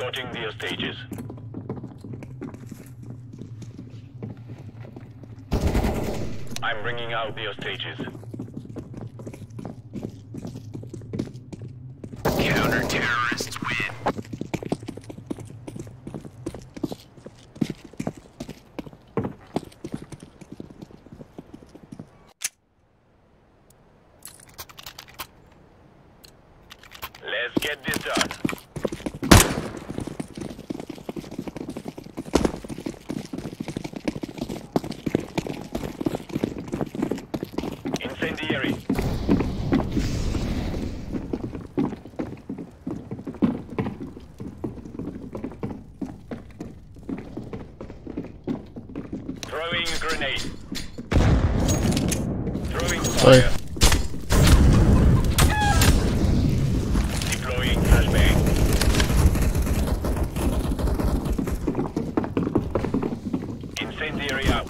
escorting the hostages. I'm bringing out the hostages. Counter-terrorists win. Let's get this done. Incendiary. Throwing a grenade. Throwing fire. Sorry. Deploying flashbang. Incendiary out.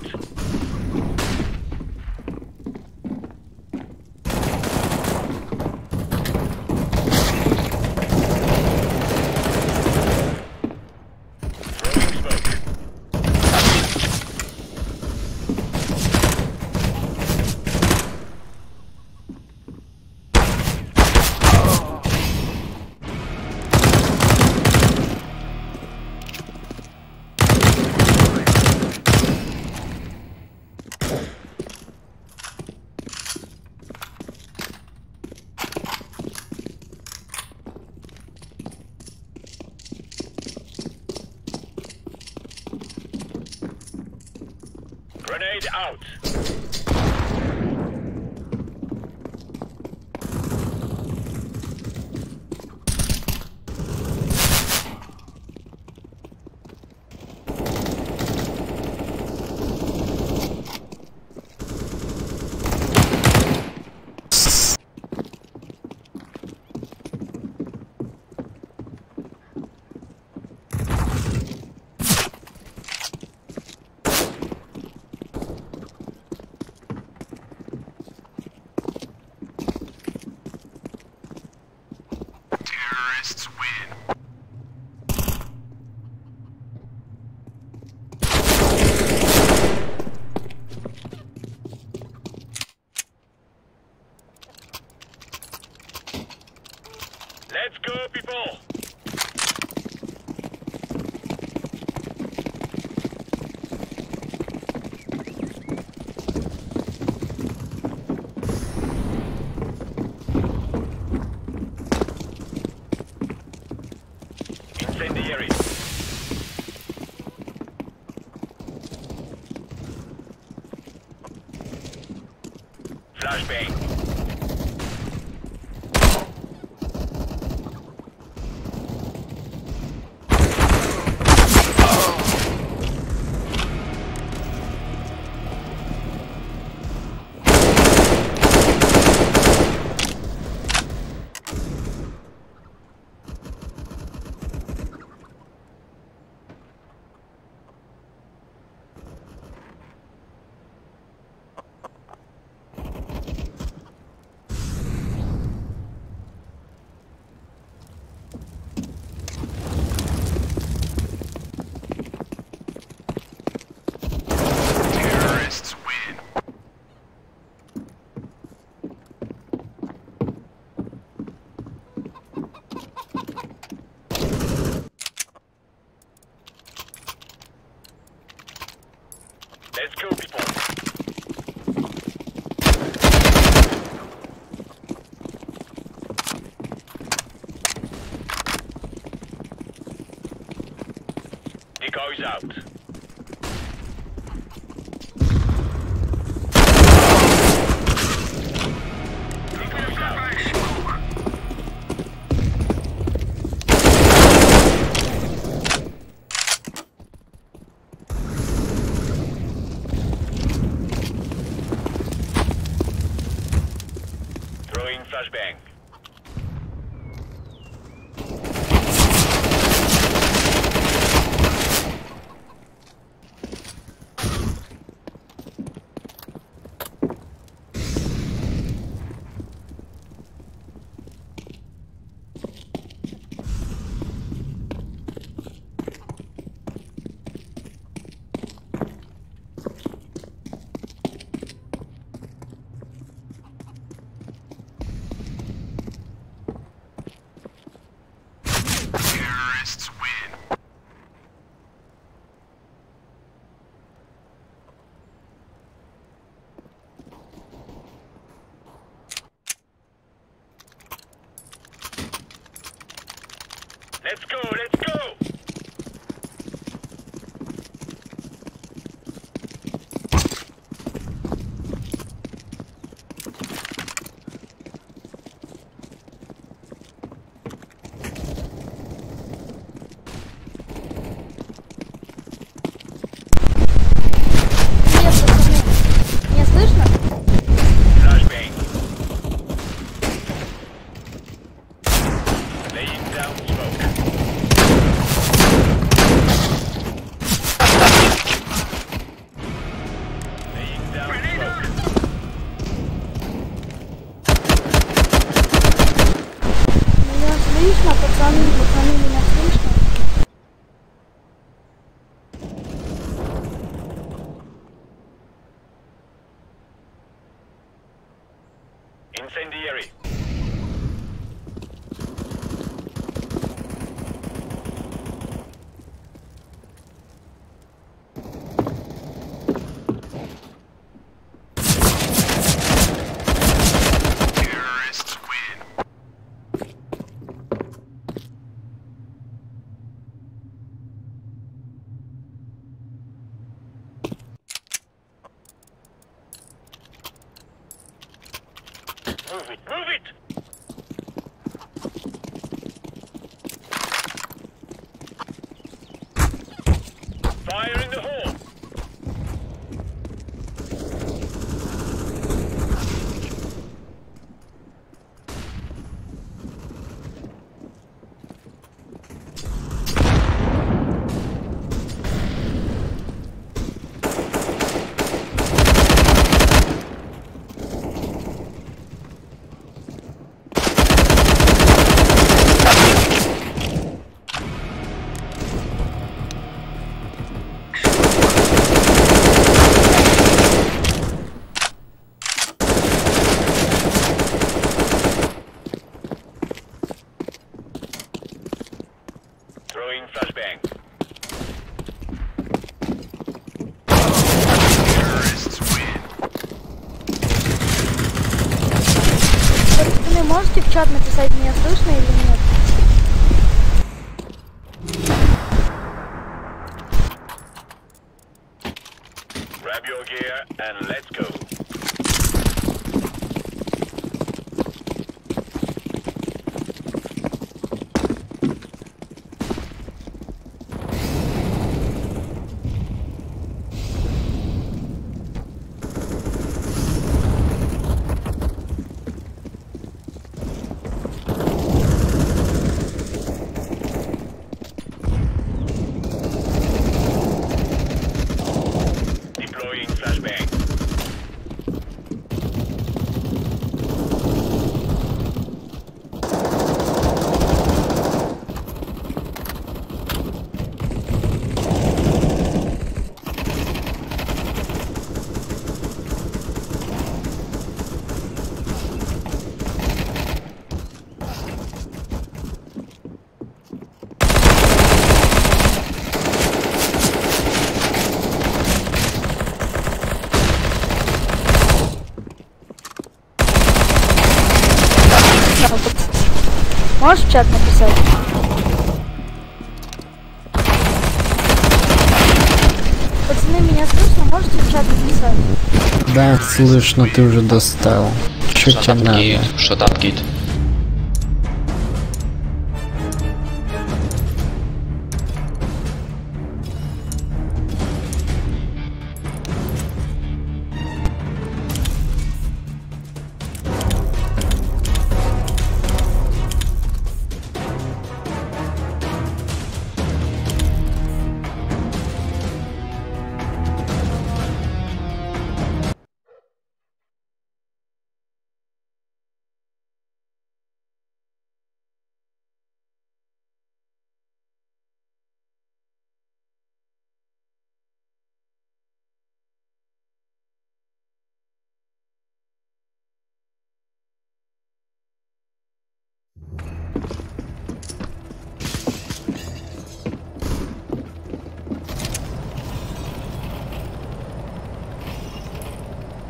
Grenade out. Let's go, people! Incendiary. Flashbang. Let's go, people. Decoys out. Throwing flashbang. Let's go, let's go! Incendiary. Move it, move it! Fire in the hole! Можете в чат написать, меня слышно или нет? Можешь в чат написать? Пацаны, меня слышно? Можете в чат написать? Да, слышно, ты уже достал. Что тебе надо? Shut up, kid.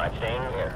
I'm staying here.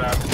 wrapped.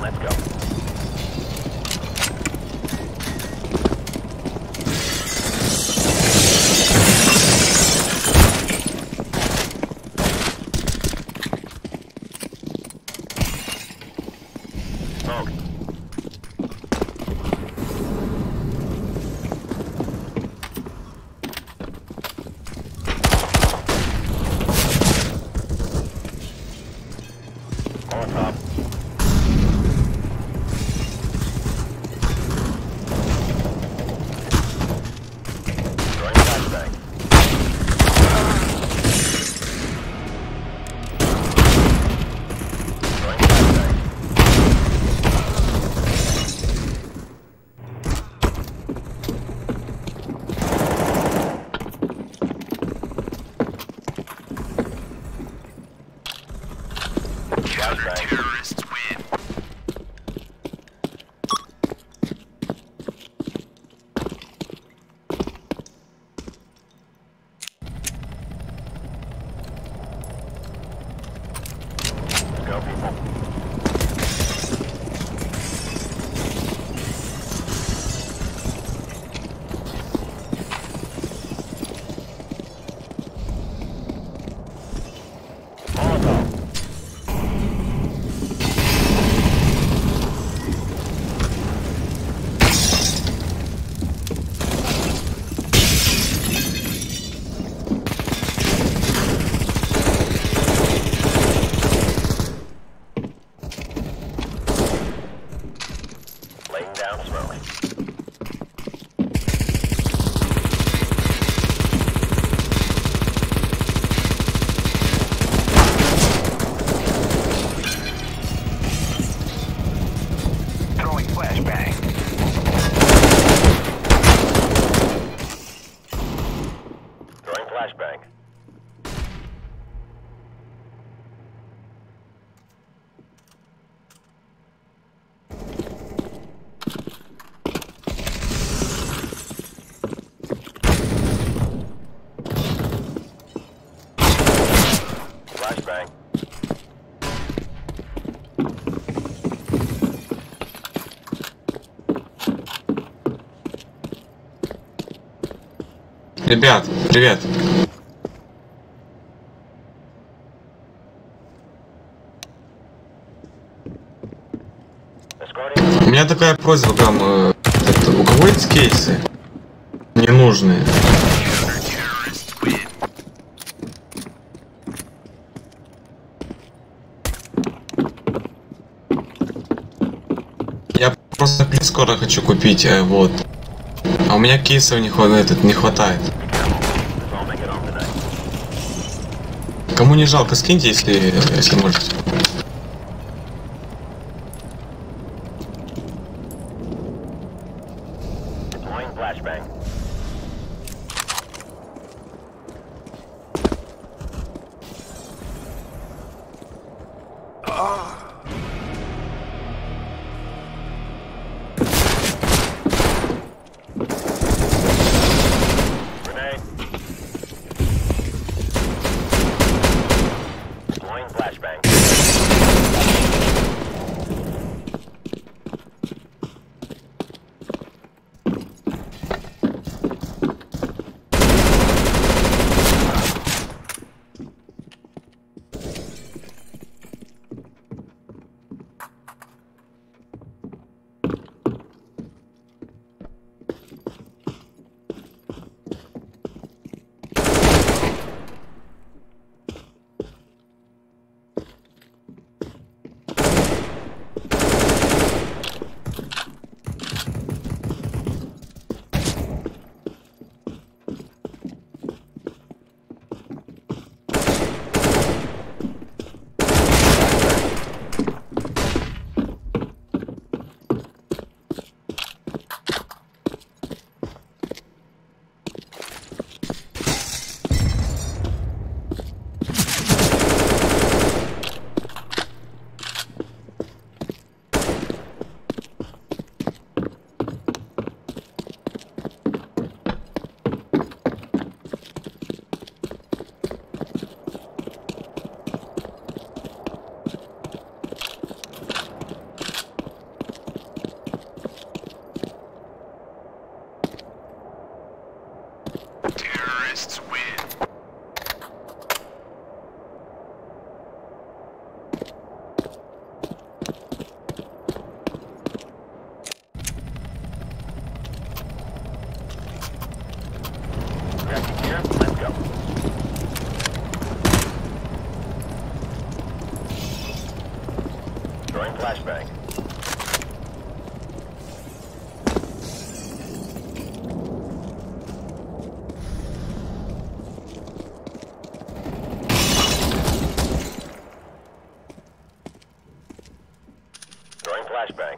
Let's go. Smoke. On top. flashbang. Flashbang. Ребят, привет. У меня такая просьба к вам. У кого есть кейсы ненужные? Я просто клип скоро хочу купить, вот. А у меня кейсов не хватает. Кому не жалко, скиньте, если можете. Flashbang. Throwing flashbang.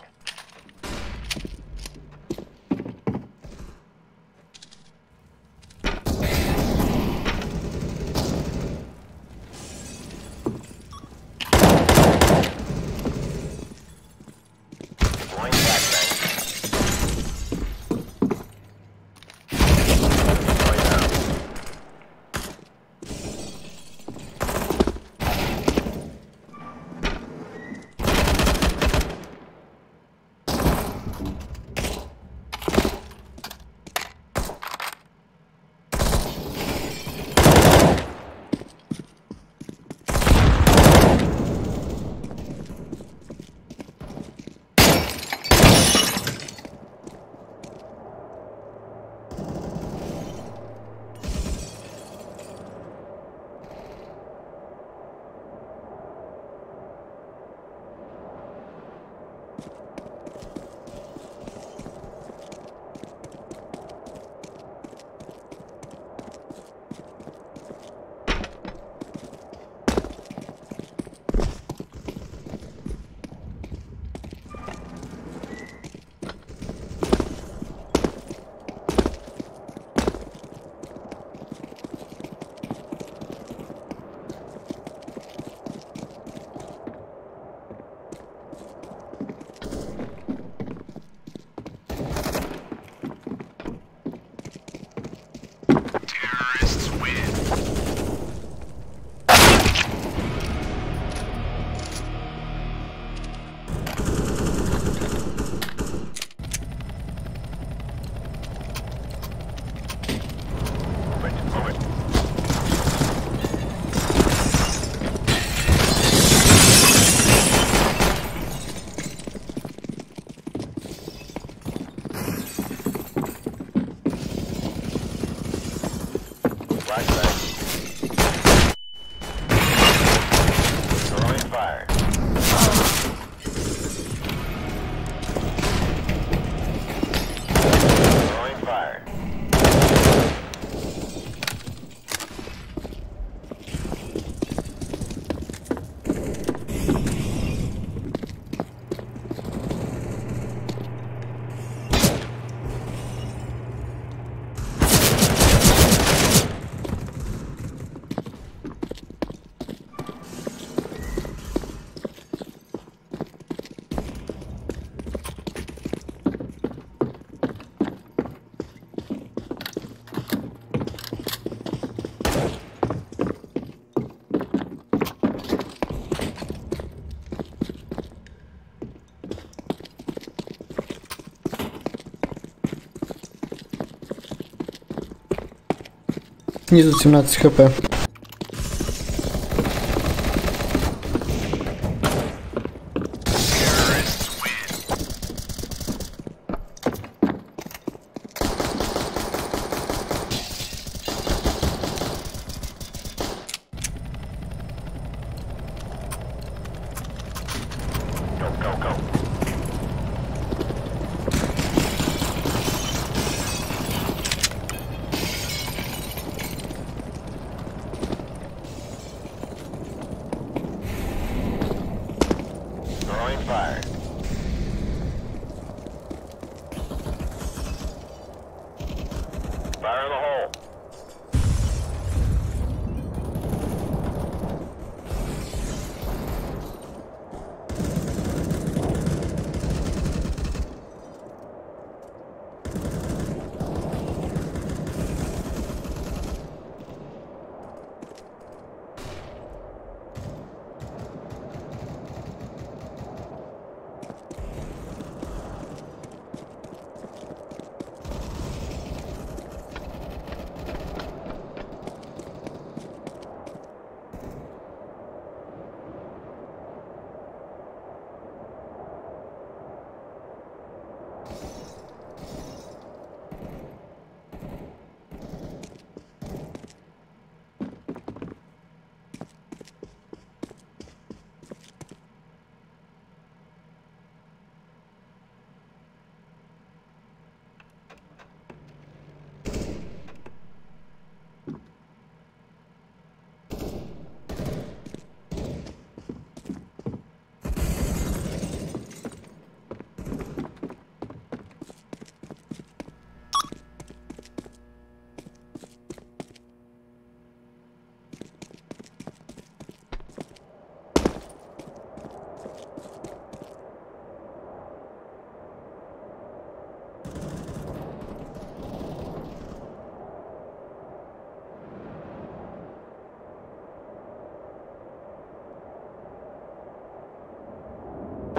Снизу 17 хп.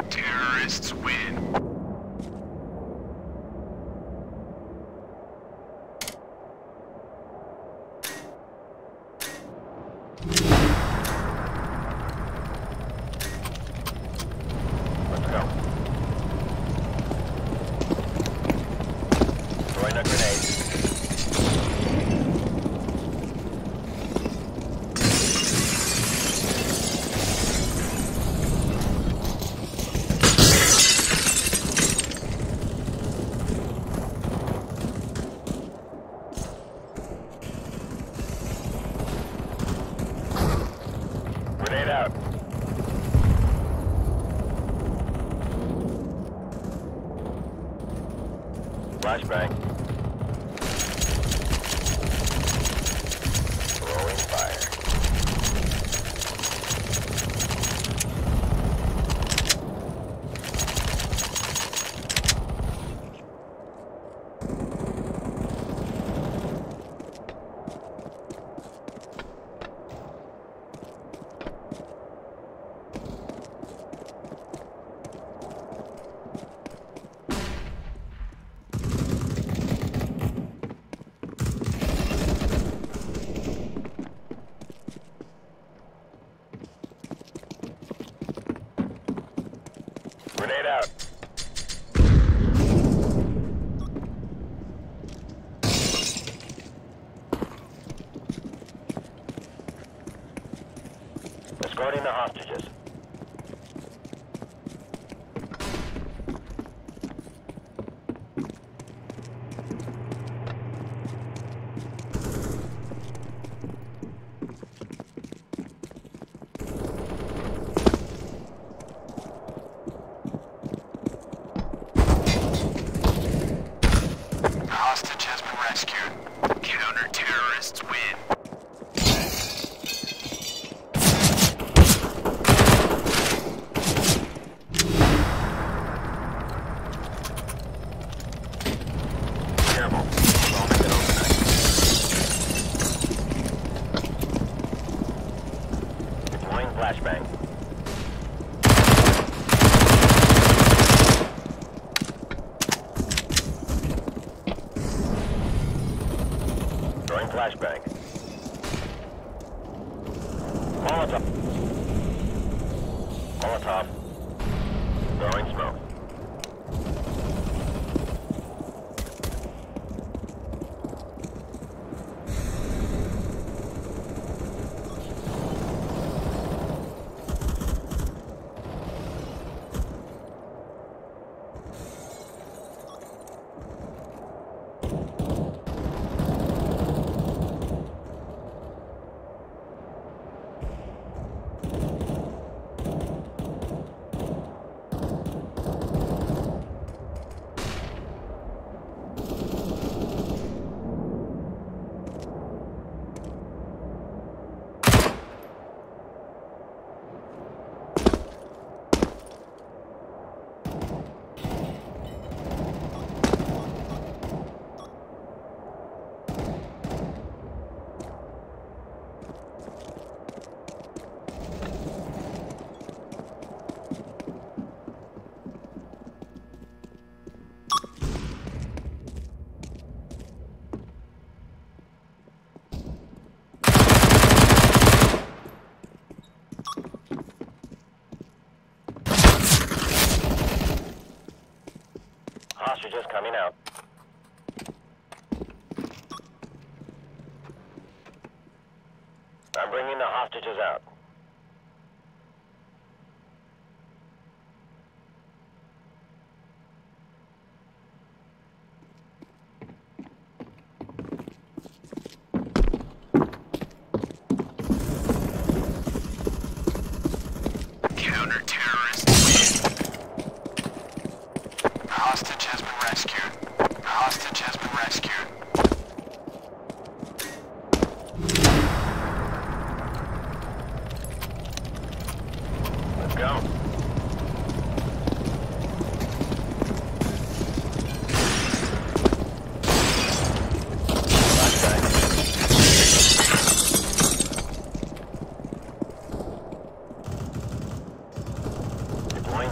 Terrorists win. Flashbang. Throwing Guarding the hostages. Flashbang. Molotov. Molotov. Throwing smoke. Hostages coming out. I'm bringing the hostages out.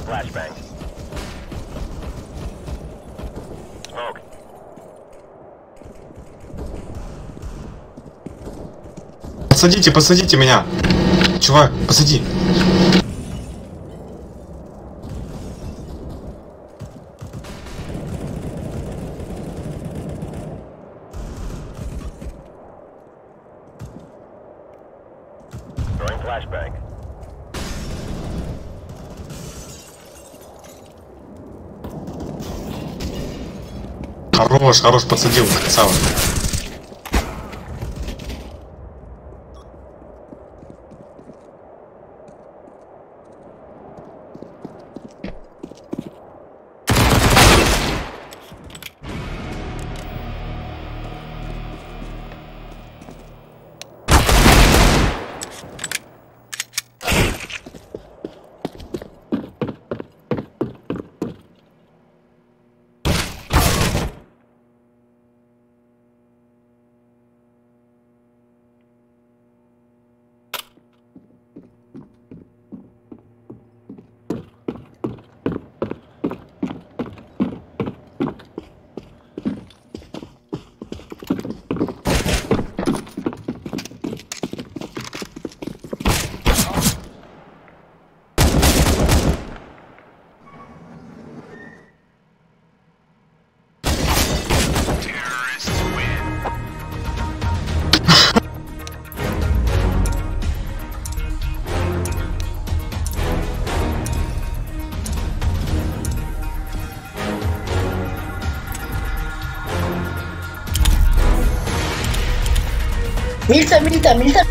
Flashbang. Smoke. Посадите меня. Чувак, посади. Throwing flashbang. Хорош, хорош, подсадил, красава. मिलता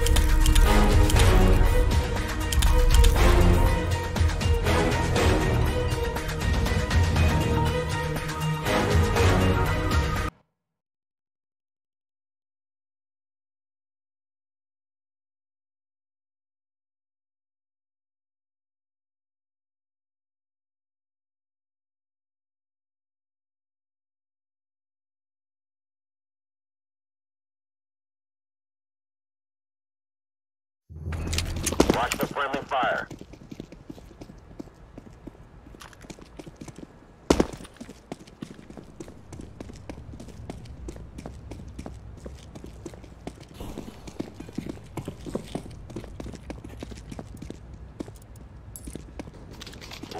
Watch the friendly fire.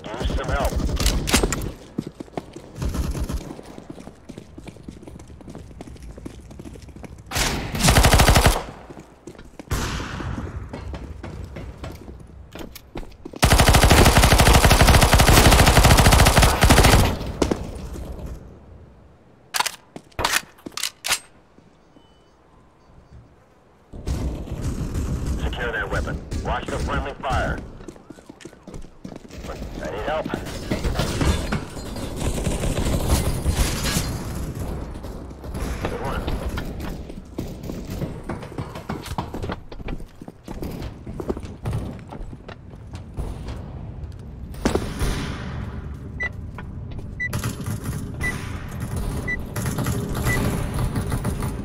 Use some help. Watch the friendly fire. I need help. Good one.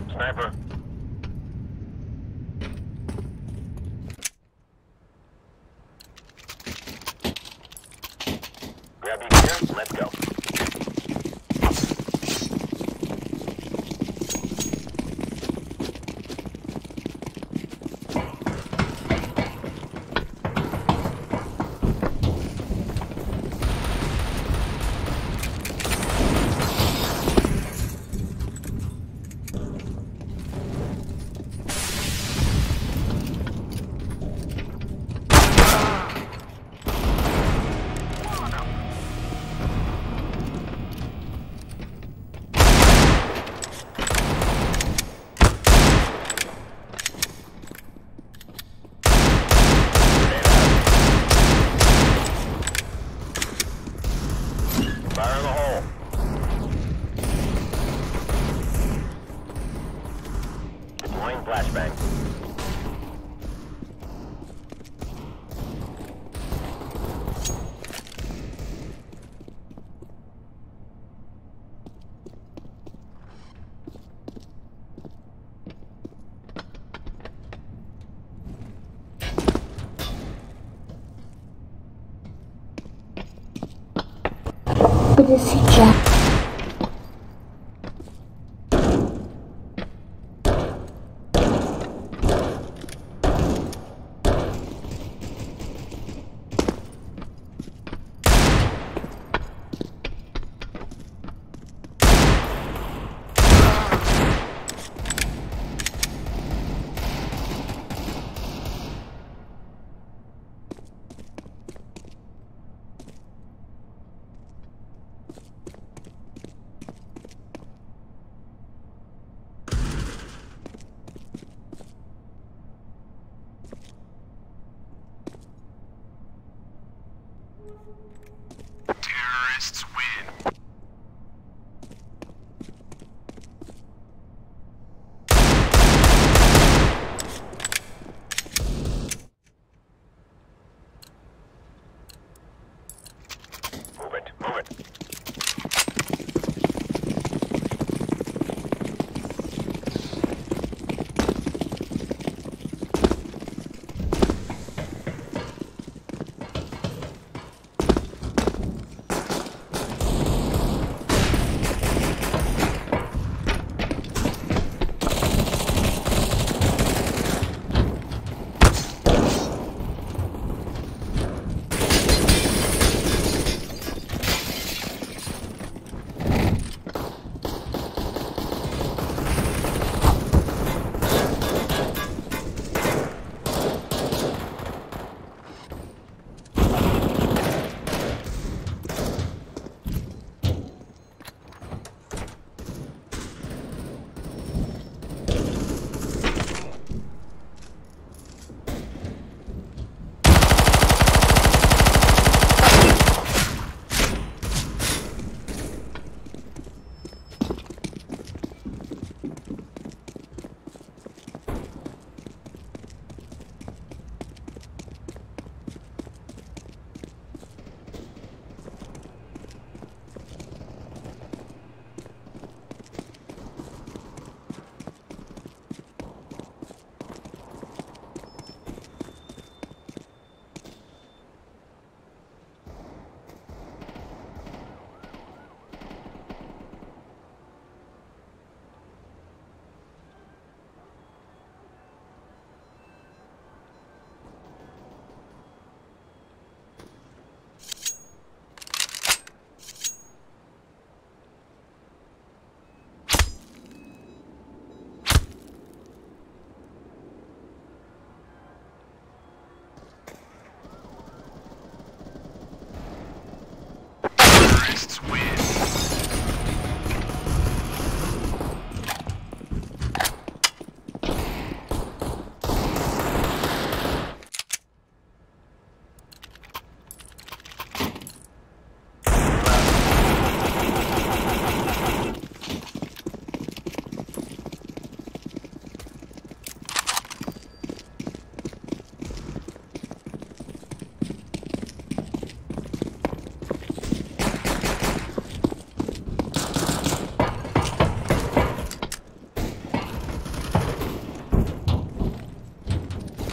Sniper. Let's go. Flashbang. Good to see Jack.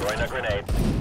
Throwing a grenade.